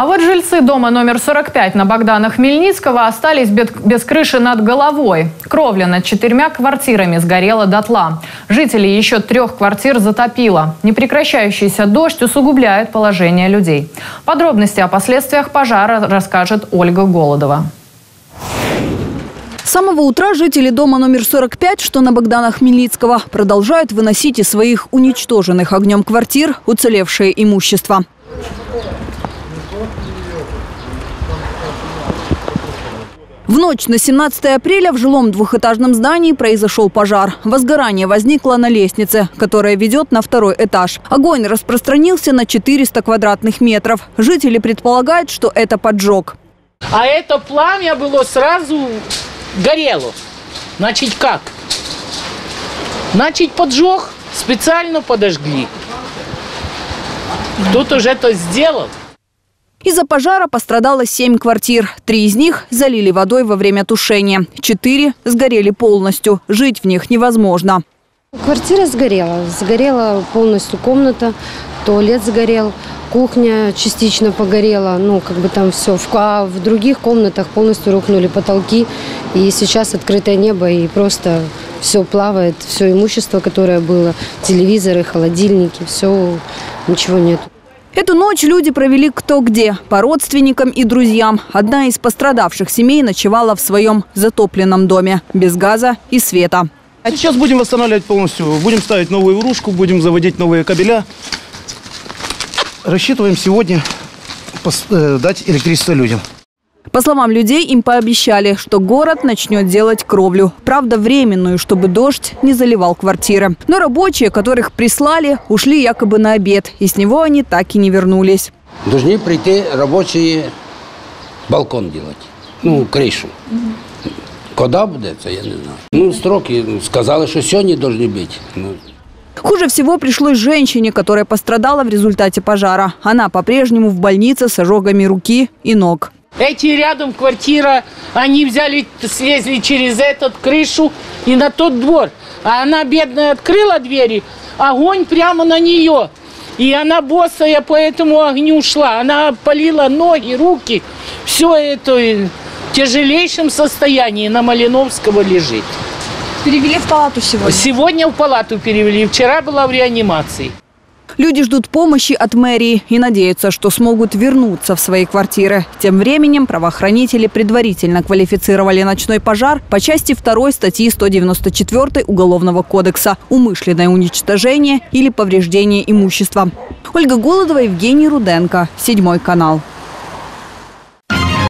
А вот жильцы дома номер 45 на Богдана Хмельницкого остались без крыши над головой. Кровля над 4 квартирами сгорела дотла. Жителей еще 3 квартир затопило. Непрекращающийся дождь усугубляет положение людей. Подробности о последствиях пожара расскажет Ольга Голодова. С самого утра жители дома номер 45, что на Богдана Хмельницкого, продолжают выносить из своих уничтоженных огнем квартир уцелевшее имущество. В ночь на 17 апреля в жилом двухэтажном здании произошел пожар. Возгорание возникло на лестнице, которая ведет на 2-й этаж. Огонь распространился на 400 квадратных метров. Жители предполагают, что это поджог. А это пламя было сразу... горело. Значит, как? Значит, поджог, специально подожгли. Кто-то же это сделал. Из-за пожара пострадало 7 квартир. 3 из них залили водой во время тушения. 4 сгорели полностью. Жить в них невозможно. Квартира сгорела. Сгорела полностью комната, туалет сгорел. Кухня частично погорела, ну, как бы там все. А в других комнатах полностью рухнули потолки. И сейчас открытое небо, и просто все плавает, все имущество, которое было, телевизоры, холодильники, все, ничего нет. Эту ночь люди провели кто где, по родственникам и друзьям. Одна из пострадавших семей ночевала в своем затопленном доме, без газа и света. А сейчас будем восстанавливать полностью, будем ставить новую ружку, будем заводить новые кабеля. Рассчитываем сегодня дать электричество людям. По словам людей, им пообещали, что город начнет делать кровлю. Правда, временную, чтобы дождь не заливал квартиры. Но рабочие, которых прислали, ушли якобы на обед. И с него они так и не вернулись. Должны прийти рабочие балкон делать. Ну, крышу. Когда будет, я не знаю. Ну, сроки сказали, что сегодня должны быть. Хуже всего пришлось женщине, которая пострадала в результате пожара. Она по-прежнему в больнице с ожогами руки и ног. Эти рядом квартира, они взяли, слезли через этот крышу и на тот двор. А она, бедная, открыла двери, огонь прямо на нее. И она босая по этому огню шла. Она палила ноги, руки. Все это в тяжелейшем состоянии на Малиновского лежит. Перевели в палату сегодня? Сегодня в палату перевели. Вчера была в реанимации. Люди ждут помощи от мэрии и надеются, что смогут вернуться в свои квартиры. Тем временем правоохранители предварительно квалифицировали ночной пожар по части 2 статьи 194 Уголовного кодекса «Умышленное уничтожение или повреждение имущества». Ольга Голодова, Евгений Руденко, 7 канал.